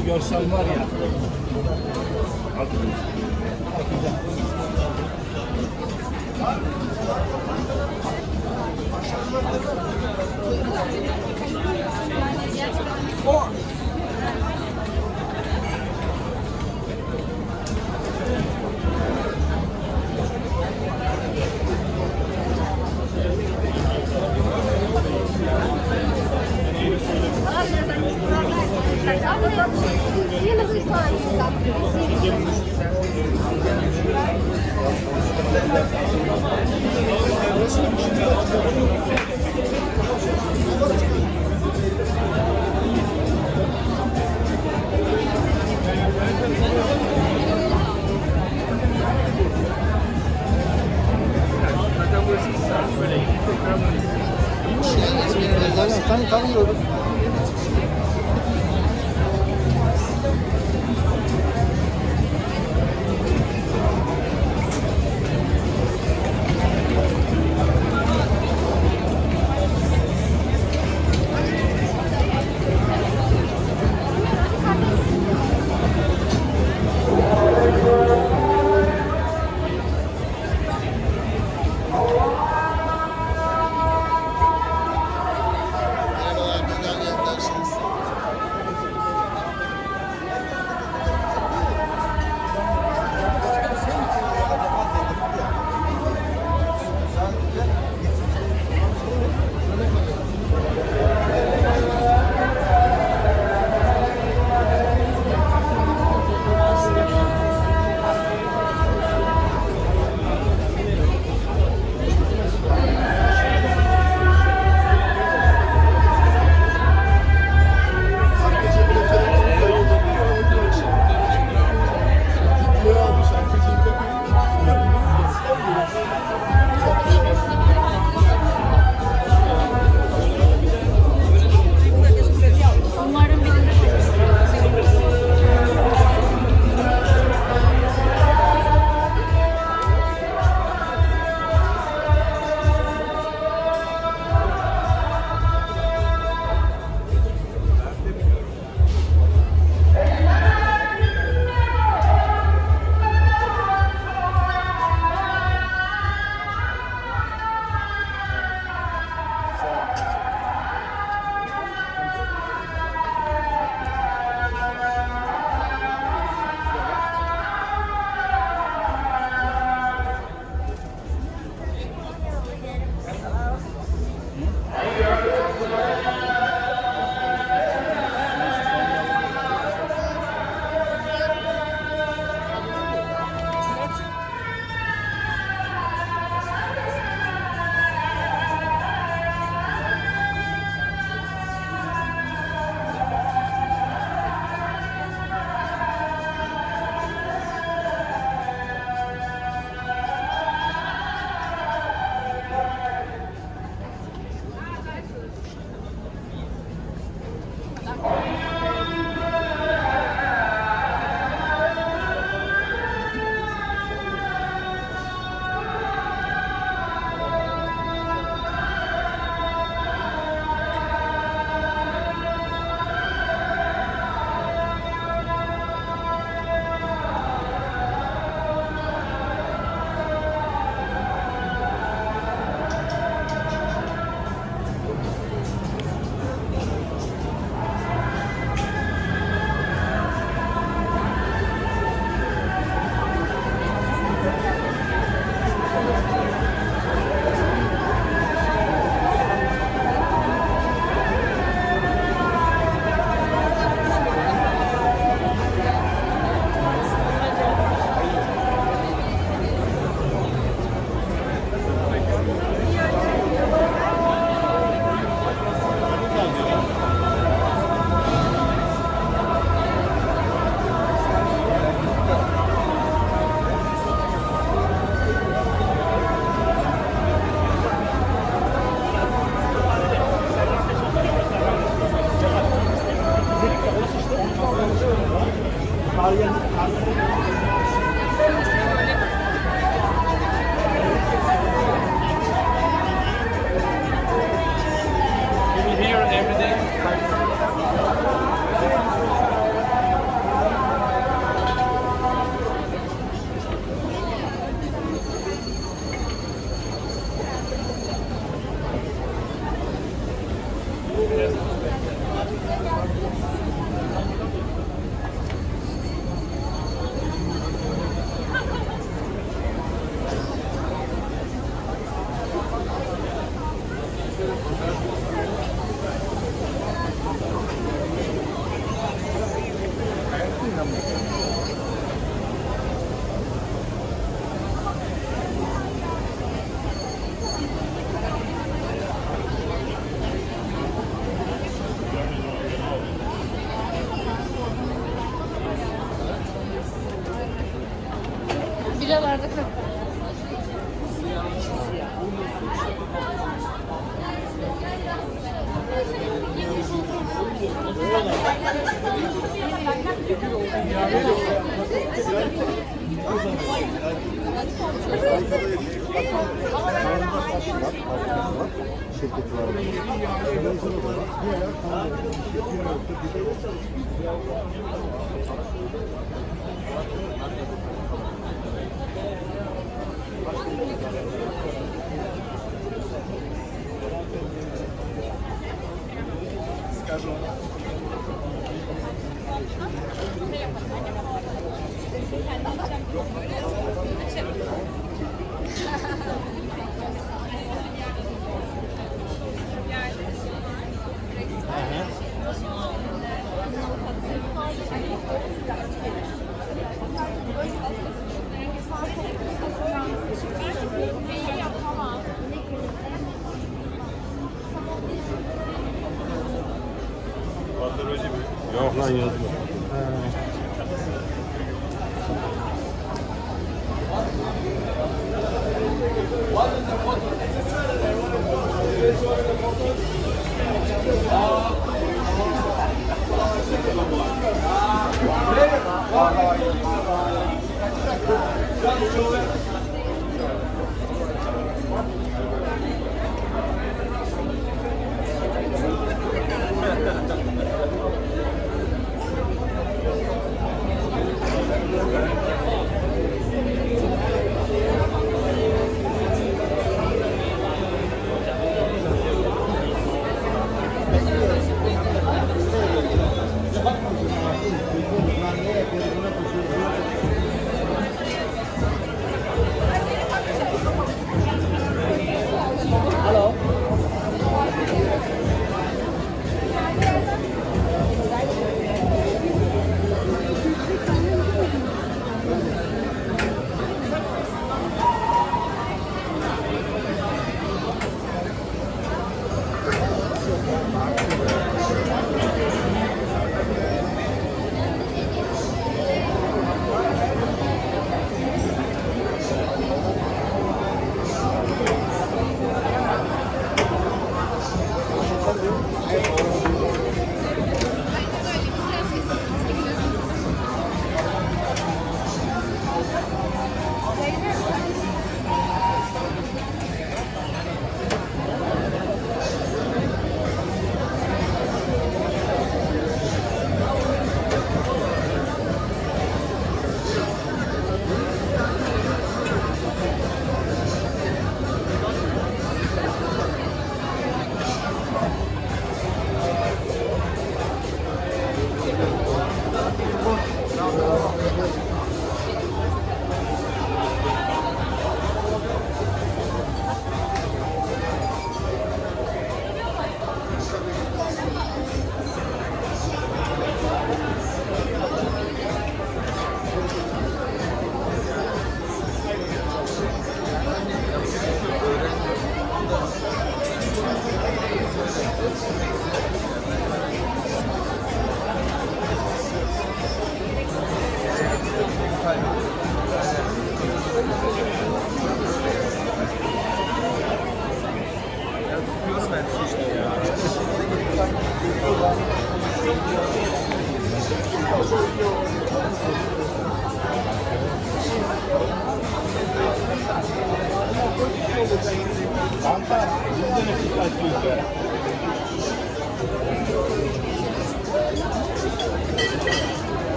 Bu görsel var ya.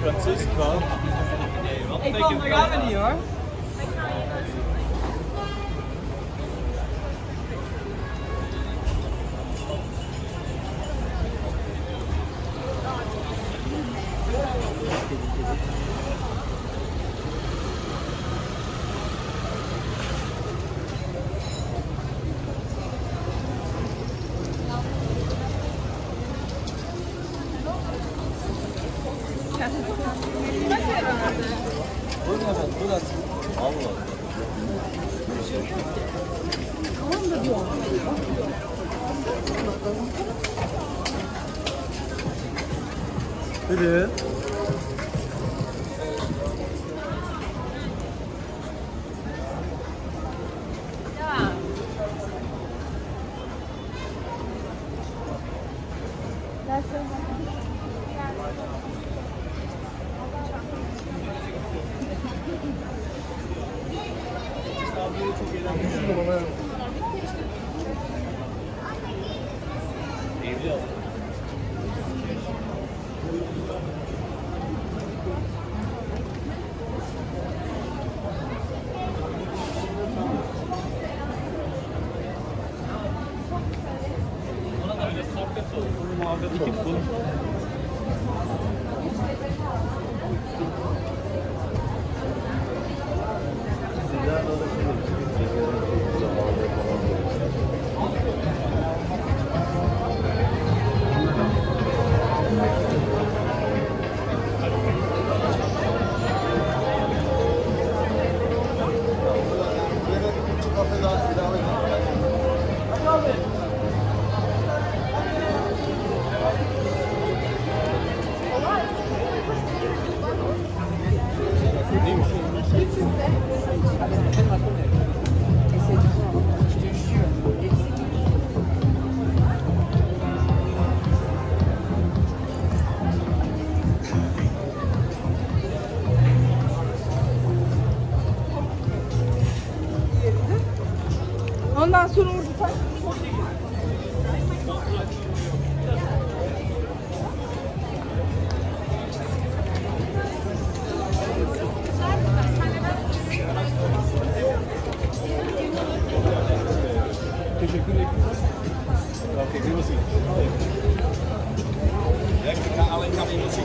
Francisco. Ik kwam er aan niet hoor. Burası. Allah. Tamam da diyor. Hadi. Ondan sonra orada tak. Teşekkür ederim. Afiyet olsun. Lekker alleen kan iemand zien.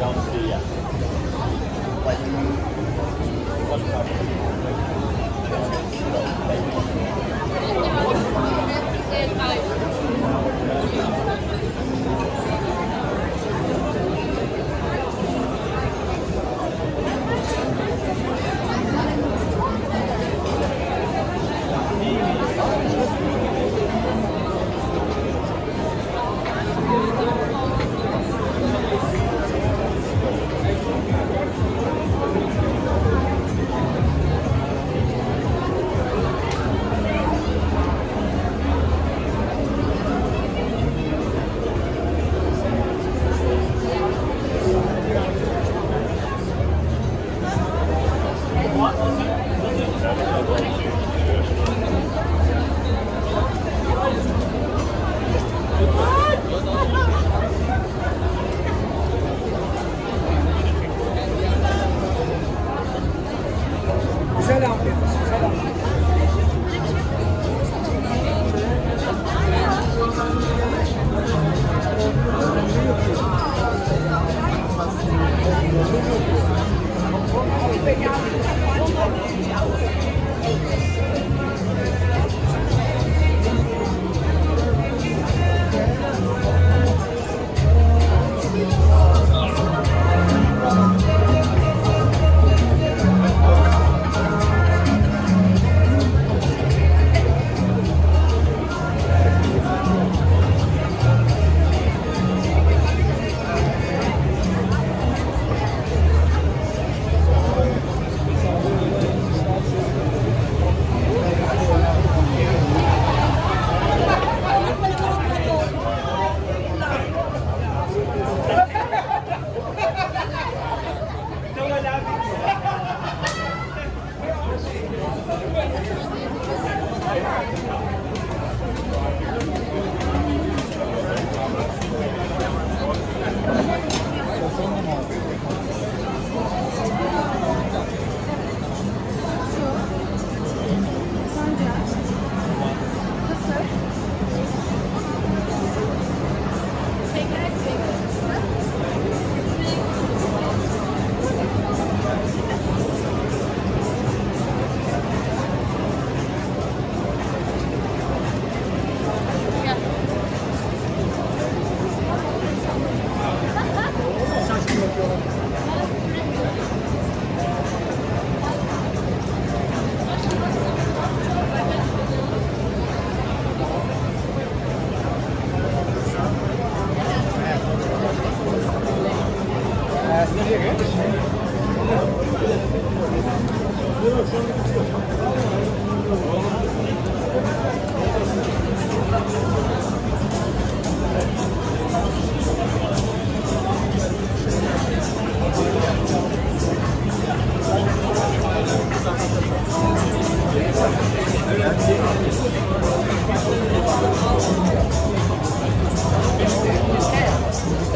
Down to the, like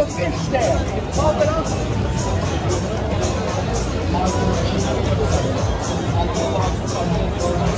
It's the fish there.